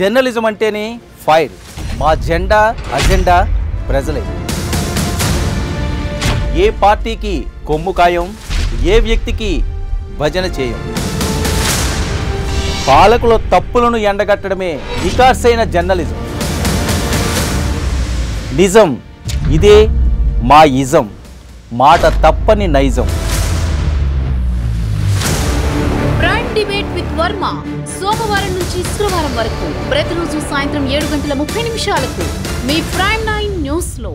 Journalism అంటేనే fire. మా జెండా అజెండా ప్రజలే. ఏ పార్టీకి కొమ్ము కాయం, ఏ వ్యక్తికి భజన చేయం. పాలకుల తప్పులను ఎండగట్టడమే నికార్సైన జర్నలిజం. నిజం ఇదే మా ఇజం, మాట తప్పని నైజం. డిబేట్ విత్ వర్మ సోమవారం నుంచి శుక్రవారం వరకు ప్రతిరోజు సాయంత్రం 7:30 నిమిషాలకు మీ ప్రైమ్ 9 న్యూస్ లో.